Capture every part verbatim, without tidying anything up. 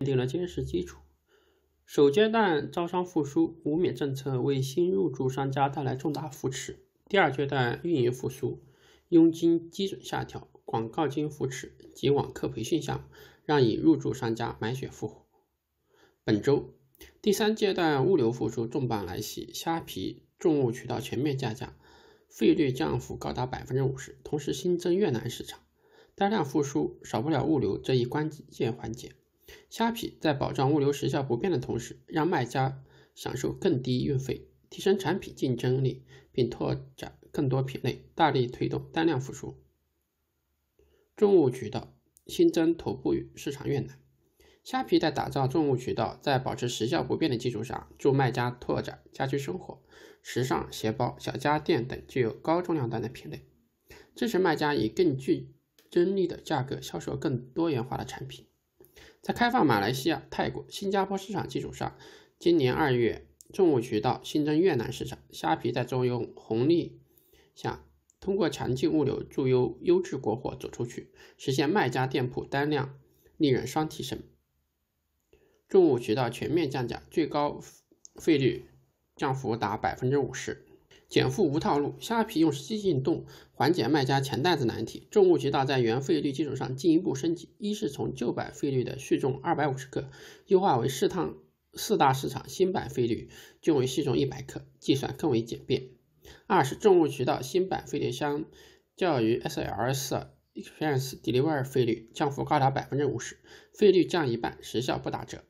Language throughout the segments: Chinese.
奠定了坚实基础。首阶段招商复苏，无免政策为新入驻商家带来重大扶持。第二阶段运营复苏，佣金基准下调、广告金扶持及网课培训项目，让已入驻商家满血复活。本周，第三阶段物流复苏重磅来袭，虾皮重物渠道全面降价，费率降幅高达 百分之五十， 同时新增越南市场。单量复苏少不了物流这一关键环节。虾皮在保障物流时效不变的同时，让卖家享受更低运费，提升产品竞争力，并拓展更多品类，大力推动单量复苏。重物渠道新增头部市场越南。虾皮在打造重物渠道，在保持时效不变的基础上，助卖家拓展家居生活、时尚、鞋包、小家电等具有高重量端的品类，支持卖家以更具争议的价格销售更多元化的产品。在开放马来西亚、泰国、新加坡市场基础上，今年二月重物渠道新增越南市场。虾皮在重用红利下，通过强劲物流助优优质国货走出去，实现卖家店铺单量利润双提升。重物渠道全面降价，最高费率降幅达 百分之五十， 减负无套路。虾皮用实际行动缓解卖家钱袋子难题。重物渠道在原费率基础上进一步升级，一是从旧版费率的续重二百五十克优化为适当四大市场新版费率均为续重一百克，计算更为简便；二是重物渠道新版费率相较于 S L S Express Delivery 费率降幅高达 百分之五十， 费率降一半，时效不打折。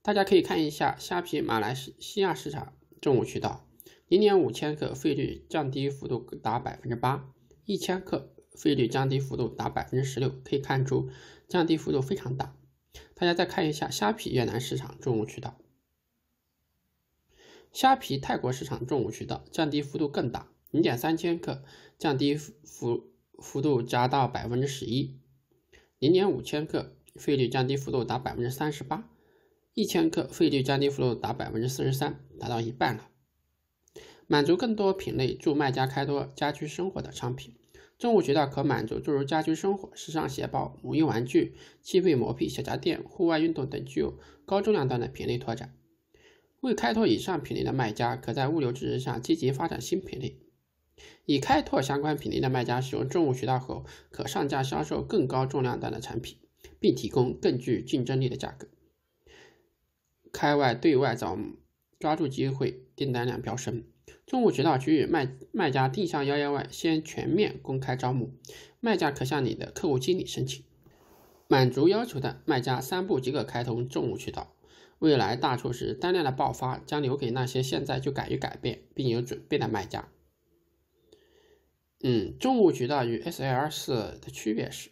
大家可以看一下虾皮马来西亚市场重物渠道， 零点五千克费率降低幅度达 百分之八， 一千克费率降低幅度达 百分之十六， 可以看出降低幅度非常大。大家再看一下虾皮越南市场重物渠道，虾皮泰国市场重物渠道降低幅度更大， 零点三千克降低幅幅度加到 百分之十一， 零点五千克费率降低幅度达 百分之三十八，一千克费率降低幅度达 百分之四十三， 达到一半了。满足更多品类，助卖家开拓家居生活的商品。重物渠道可满足诸如家居生活、时尚鞋包、母婴玩具、汽配磨皮、小家电、户外运动等具有高重量端的品类拓展。为开拓以上品类的卖家，可在物流支持下积极发展新品类。以开拓相关品类的卖家使用重物渠道后，可上架销售更高重量端的产品，并提供更具竞争力的价格。开外对外找抓住机会，订单量飙升。重物渠道局与卖卖家定向邀约外，先全面公开招募，卖家可向你的客户经理申请。满足要求的卖家三步即可开通重物渠道。未来大促时单量的爆发将留给那些现在就敢于改变并有准备的卖家。嗯，重物渠道与 S L S 的区别是，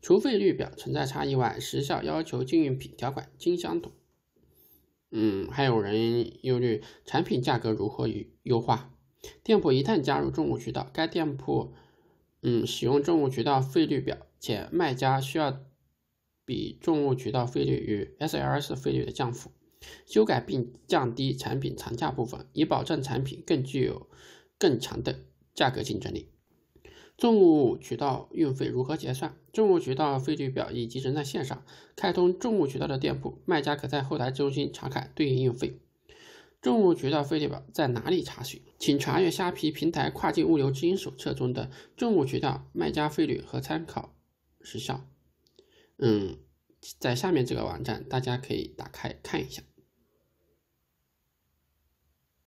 除费率表存在差异外，时效要求、禁运品条款均相同。嗯，还有人忧虑产品价格如何与优化。店铺一旦加入重物渠道，该店铺嗯使用重物渠道费率表，且卖家需要比重物渠道费率与 S L S 费率的降幅，修改并降低产品长价部分，以保证产品更具有更强的价格竞争力。重物渠道运费如何结算？重物渠道费率表已集成在线上，开通重物渠道的店铺，卖家可在后台中心查看对应运费。重物渠道费率表在哪里查询？请查阅虾皮平台跨境物流指引手册中的重物渠道卖家费率和参考时效。嗯，在下面这个网站大家可以打开看一下。